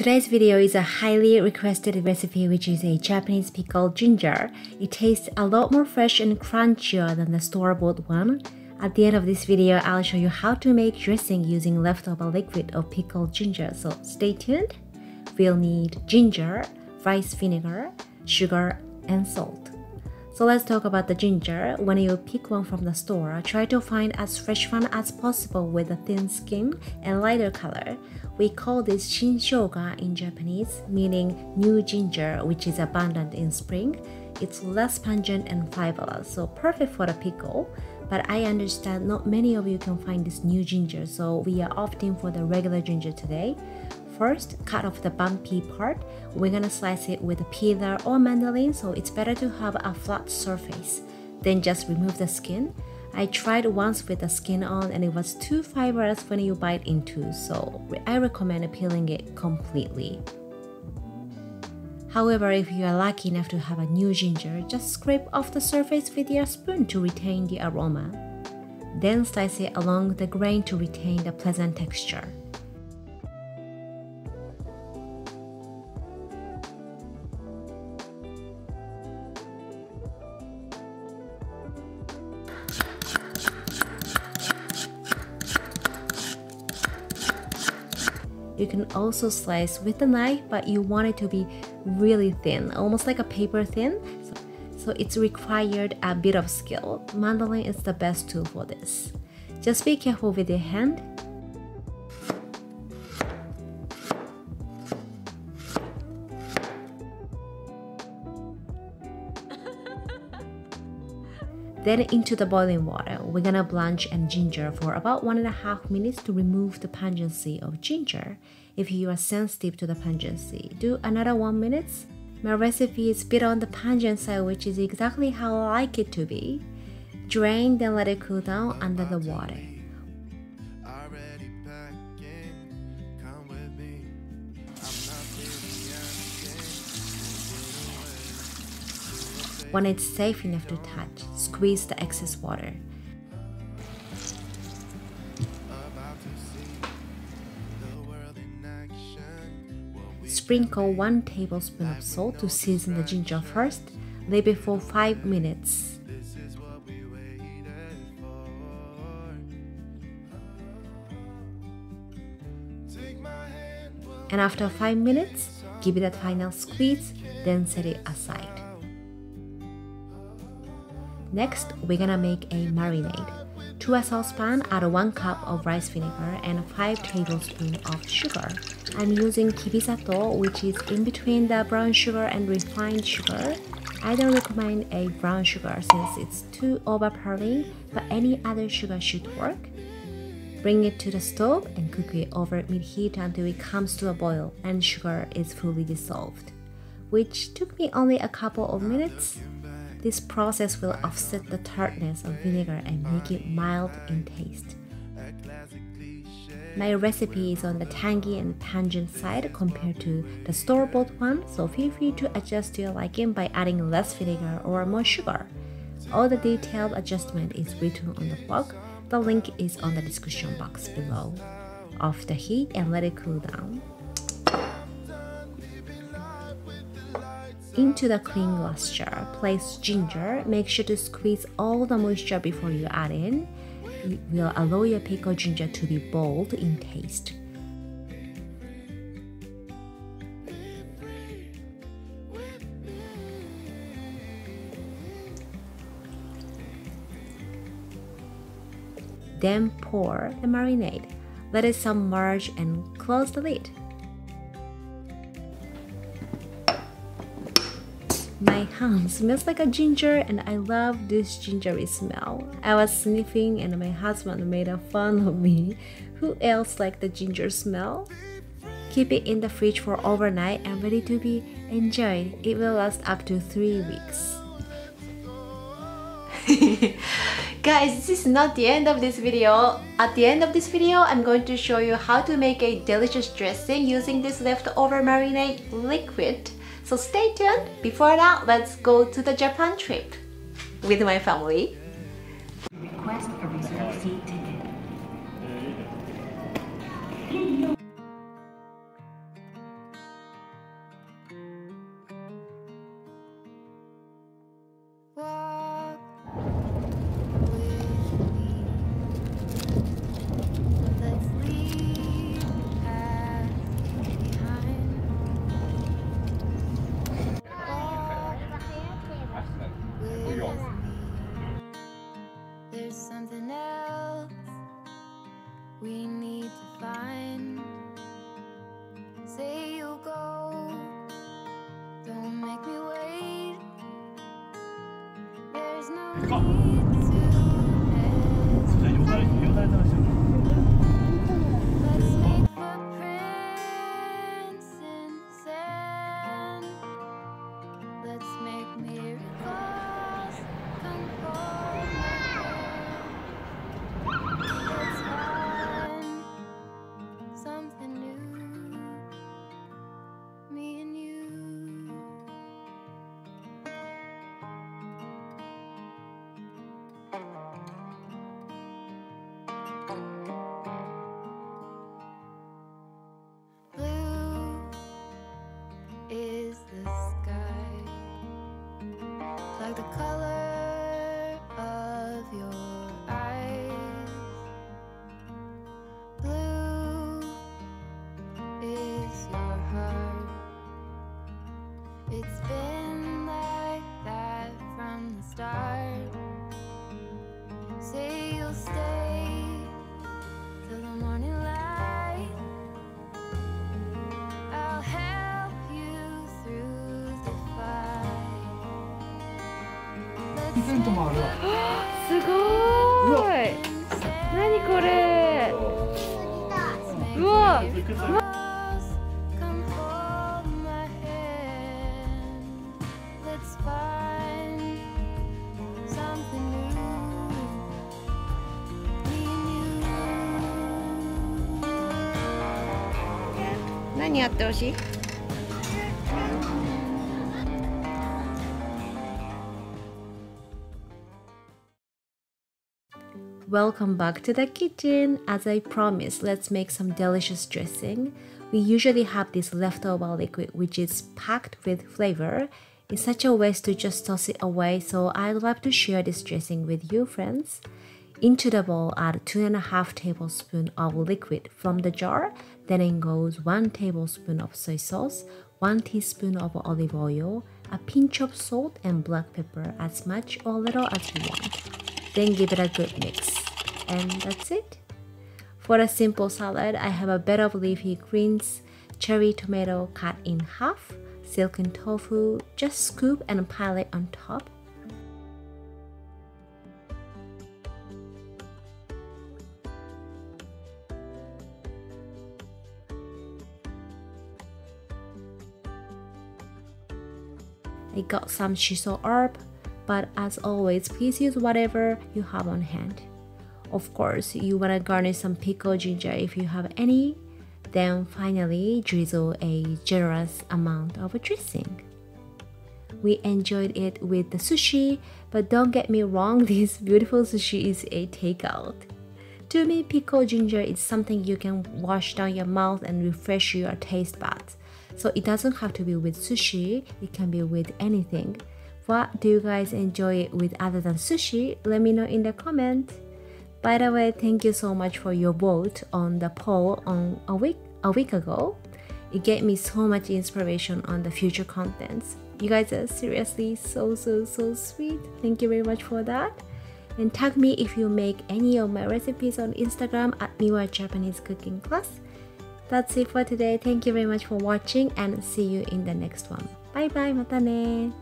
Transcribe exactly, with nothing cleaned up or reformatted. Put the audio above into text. Today's video is a highly requested recipe, which is a Japanese pickled ginger. It tastes a lot more fresh and crunchier than the store-bought one. At the end of this video, I'll show you how to make dressing using leftover liquid of pickled ginger, so stay tuned. We'll need ginger, rice vinegar, sugar, and salt. So let's talk about the ginger. When you pick one from the store, try to find as fresh one as possible with a thin skin and lighter color. We call this shin shoga in Japanese, meaning new ginger, which is abundant in spring. It's less pungent and fibrous, so perfect for a pickle. But I understand not many of you can find this new ginger, so we are opting for the regular ginger today. First, cut off the bumpy part. We're gonna slice it with a peeler or mandolin, so it's better to have a flat surface. Then just remove the skin. I tried once with the skin on and it was too fibrous when you bite into, so I recommend peeling it completely. However, if you are lucky enough to have a new ginger, just scrape off the surface with your spoon to retain the aroma. Then slice it along the grain to retain the pleasant texture. You can also slice with a knife, but you want it to be really thin, almost like a paper thin, so, so it's required a bit of skill. Mandolin is the best tool for this. Just be careful with your hand. Then into the boiling water, we're gonna blanch and ginger for about one and a half minutes to remove the pungency of ginger. If you are sensitive to the pungency, do another one minute. My recipe is a bit on the pungent side, which is exactly how I like it to be. Drain, then let it cool down under the water. When it's safe enough to touch, squeeze the excess water. Sprinkle one tablespoon of salt to season the ginger first. Leave it for five minutes. And after five minutes, give it a final squeeze, then set it aside. Next, we're gonna make a marinade. To a saucepan, add one cup of rice vinegar and five tablespoons of sugar. I'm using kibisato, which is in between the brown sugar and refined sugar. I don't recommend a brown sugar since it's too overpowering, but any other sugar should work. Bring it to the stove and cook it over mid-heat until it comes to a boil and sugar is fully dissolved, which took me only a couple of minutes. This process will offset the tartness of vinegar and make it mild in taste. My recipe is on the tangy and pungent side compared to the store-bought one, so feel free to adjust to your liking by adding less vinegar or more sugar. All the detailed adjustment is written on the blog. The link is on the description box below. Off the heat and let it cool down. Into the clean glass jar, place ginger. Make sure to squeeze all the moisture before you add in. It will allow your pickled ginger to be bold in taste. Then pour the marinade. Let it submerge and close the lid. My hand smells like a ginger and I love this gingery smell. I was sniffing and my husband made a fun of me. Who else likes the ginger smell? Keep it in the fridge for overnight and ready to be enjoyed. It will last up to three weeks. Guys, this is not the end of this video. At the end of this video, I'm going to show you how to make a delicious dressing using this leftover marinade liquid. So stay tuned. Before that, let's go to the Japan trip with my family. Request a reserved seat ticket. need to find. Say you'll go, don't make me wait. There's no need to hesitate. Let's make footprints in sand. Let's make miracles come forward. Let's find something new. Me and you. Blue is the sky, like the color of your eyes. Blue is your heart. It's been like that from the start. Say you'll stay till the morning light. I'll help you through the fight. Let's プレゼントもあるわ。すごーい。何これ。うわ。うわ。 何やってほしい？ Welcome back to the kitchen. As I promised, let's make some delicious dressing. We usually have this leftover liquid which is packed with flavor in such a way to just toss it away, so I'd love to share this dressing with you friends. Into the bowl add two and a half tablespoons of liquid from the jar, then in goes one tablespoon of soy sauce, one teaspoon of olive oil, a pinch of salt and black pepper, as much or little as you want. Then give it a good mix. And that's it. For a simple salad, I have a bed of leafy greens, cherry tomato cut in half, silken tofu, just scoop and pile it on top. I got some shiso herb, but as always, please use whatever you have on hand. Of course, you want to garnish some pickled ginger if you have any. Then finally, drizzle a generous amount of dressing. We enjoyed it with the sushi, but don't get me wrong, this beautiful sushi is a takeout. To me, pickled ginger is something you can wash down your mouth and refresh your taste buds. So it doesn't have to be with sushi, it can be with anything. What do you guys enjoy it with other than sushi? Let me know in the comment. By the way, thank you so much for your vote on the poll on a week a week ago. It gave me so much inspiration on the future contents. You guys are seriously so so so sweet. Thank you very much for that. And tag me if you make any of my recipes on Instagram at Miwa Japanese Cooking Class. That's it for today. Thank you very much for watching and see you in the next one. Bye bye, mata ne.